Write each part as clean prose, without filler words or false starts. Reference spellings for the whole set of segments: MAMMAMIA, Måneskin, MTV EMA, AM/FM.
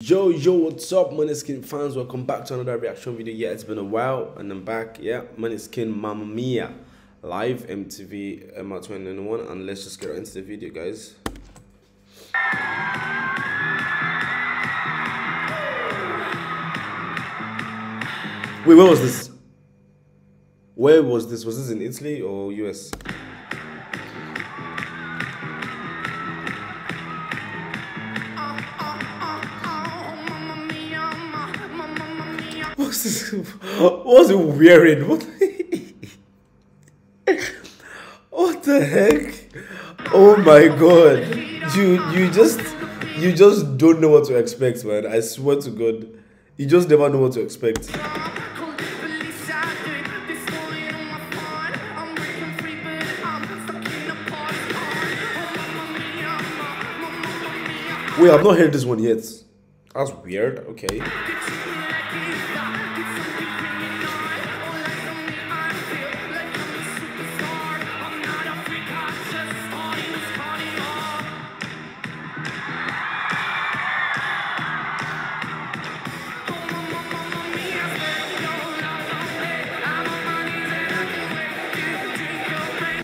Yo, what's up Måneskin fans? Welcome back to another reaction video. Yeah, it's been a while and I'm back. Yeah, Måneskin Mamma Mia live MTV EMA 2021, and let's just get right into the video, guys. Wait, where was this? Where was this? Was this in Italy or US? What's he wearing? What the heck? Oh my god. You just don't know what to expect, man. I swear to God. You just never know what to expect. Wait, I've not heard this one yet. That's weird. Okay.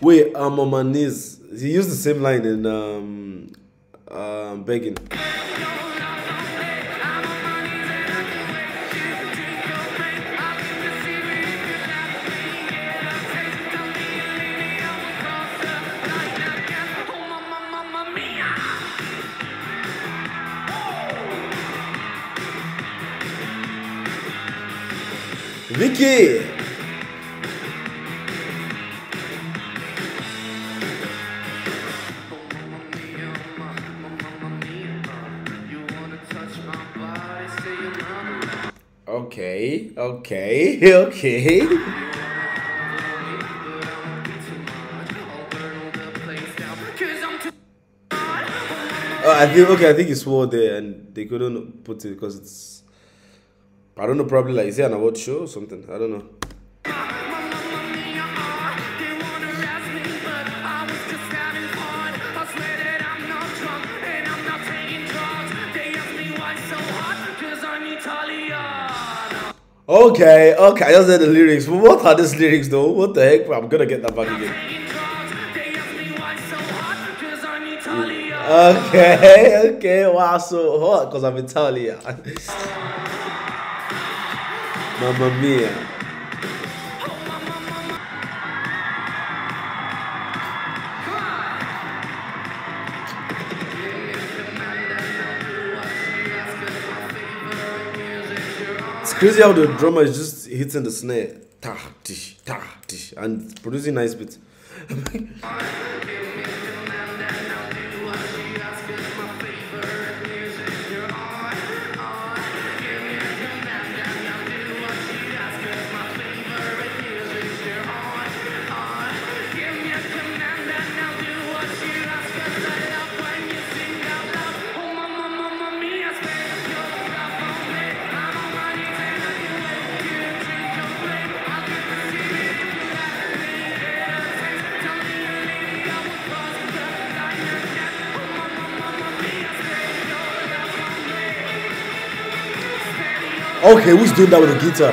Wait, I'm on my knees. He used the same line in begging. Vicky! Okay. I think he swore there and they couldn't put it because it's, I don't know, probably like, is it an award show or something? I don't know. Okay, I just heard the lyrics. What are these lyrics though? What the heck? I'm gonna get that back again. Okay, wow, so hot, because I'm Italian. Mamma mia. It's crazy how the drummer is just hitting the snare, ta tish, ta tish, and producing nice beats. Okay, who's doing that with the guitar?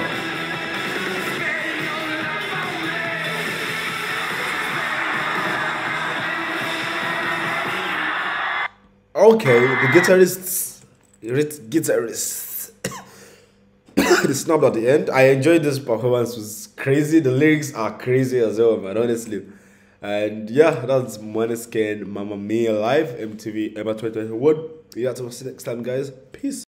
Okay, the guitarists the snub at the end. I enjoyed this performance. It was crazy. The lyrics are crazy as well, man, honestly. And yeah, that's Måneskin Mamma Mia live MTV EMA 2021. Yeah, till next time, guys. Peace.